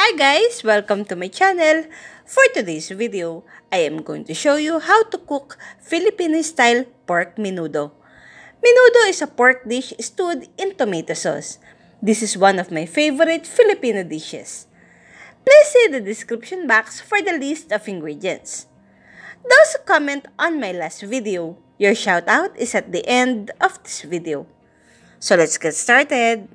Hi guys! Welcome to my channel! For today's video, I am going to show you how to cook Filipino-style pork menudo. Menudo is a pork dish stewed in tomato sauce. This is one of my favorite Filipino dishes. Please see the description box for the list of ingredients. Those who comment on my last video, your shoutout is at the end of this video. So let's get started!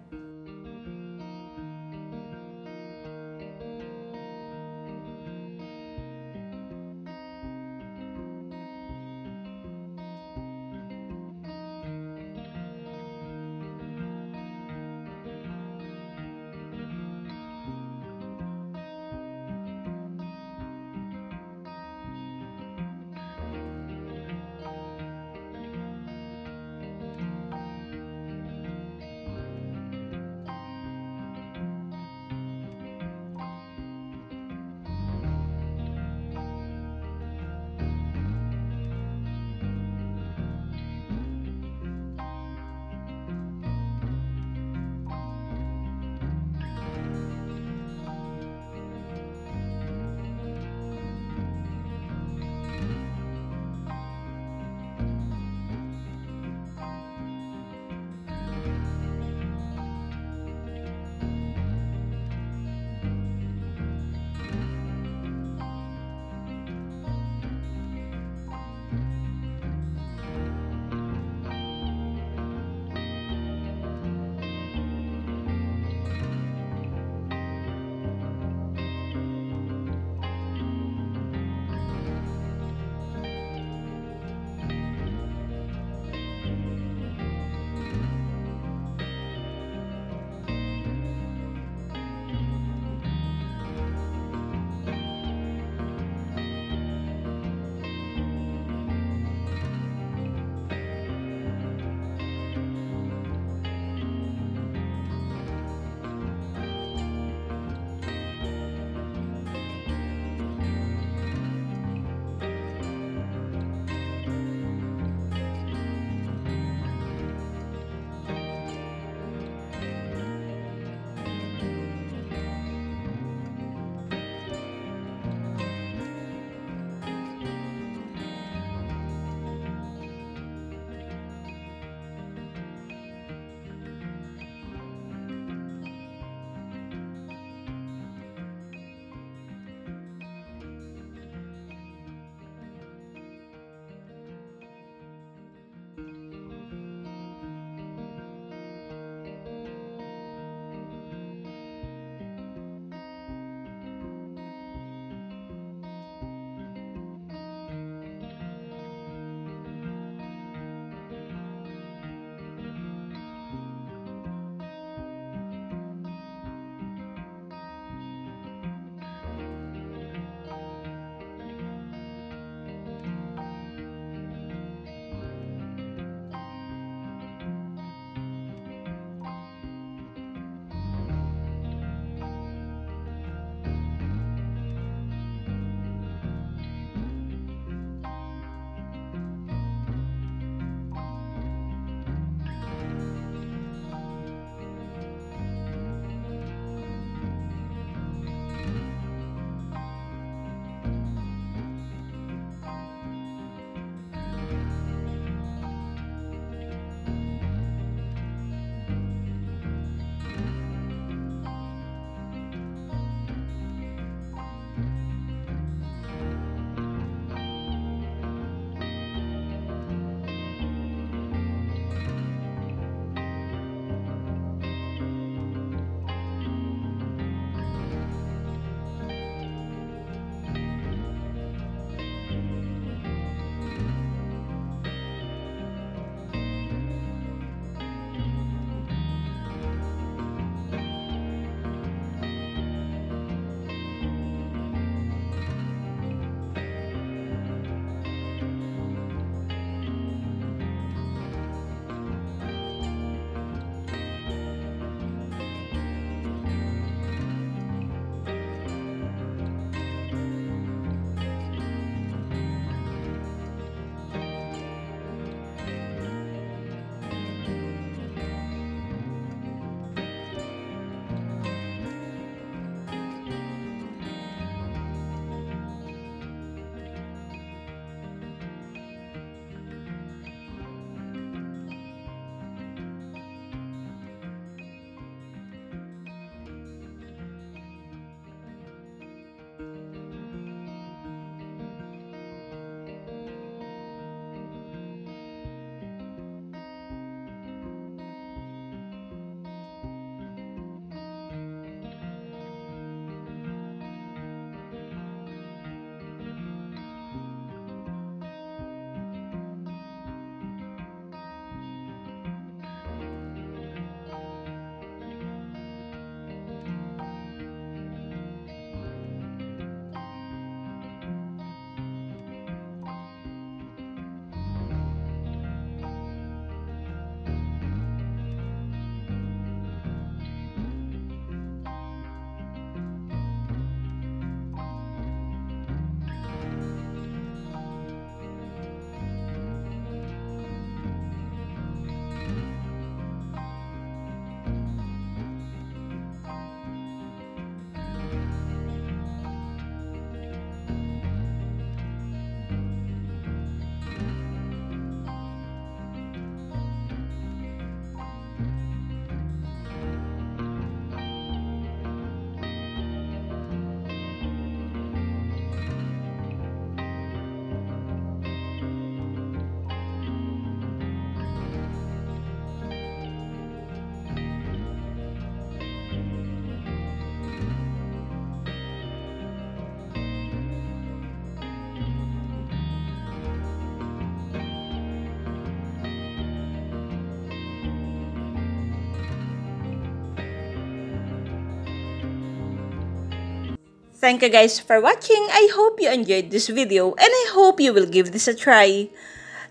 Thank you guys for watching. I hope you enjoyed this video and I hope you will give this a try.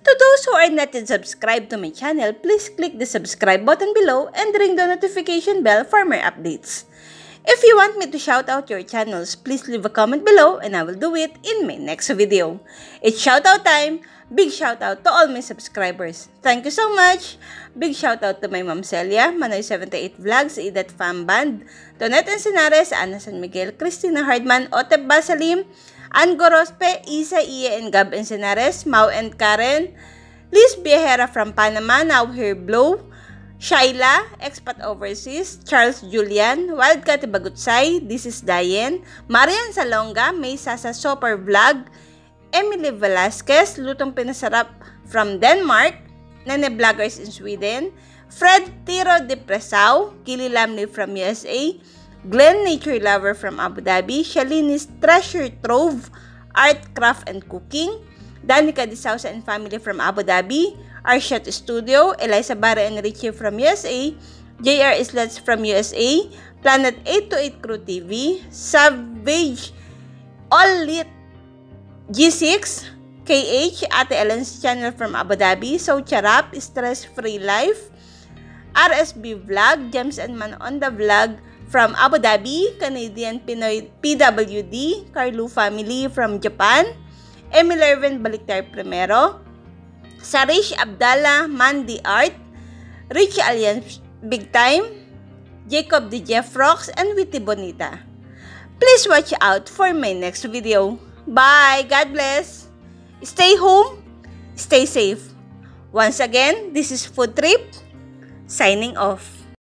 To those who are not yet subscribed to my channel, please click the subscribe button below and ring the notification bell for more updates. If you want me to shout out your channels, please leave a comment below and I will do it in my next video. It's shout out time! Big shout out to all my subscribers. Thank you so much. Big shout out to my mom Celia, Manoy 78 Vlogs, E. Famband, Toneth Encinares, Anna San Miguel, Christina Hardman, Otep Basa Lim, Ann Gorospe, Yza, Iyah, and Gab Encinares, Mau and Caren Lizbyahera from Panama, NowHereBlow, Shayla, Expat Overseas, Charles Julian, Wildkatie Bagutsay, This is Dayen, Marian Salonga, MaeZaza Soper Vlog, Emily Velasquez, Lutong Pina-Sarap from Denmark, Nene Bloggers in Sweden, Fred Tiro de Pressao, Guilly Lumley from USA, Glenn Nature Lover from Abu Dhabi, Shalini's Treasure Trove, Art, Craft, and Cooking, Danica D' Souza and Family from Abu Dhabi, R Shut Studio, Eliza Barry and Richie from USA, JayR Slots from USA, Planet 828 Crew TV, Savage, All Lit, G6, KH, Ate Ellen's channel from Abu Dhabi, So Charap, Stress Free Life, RSB Vlog, James and Man on the Vlog from Abu Dhabi, Canadian Pinoy PWD, Carlu Family from Japan, Emil Irwin Baliktar Primero, Sarish Abdallah Mandy Art, Rich Alliance Big Time, Jacob the Jeff Rocks, and Witty Bonita. Please watch out for my next video. Bye! God bless! Stay home, stay safe. Once again, this is Food Trip, signing off.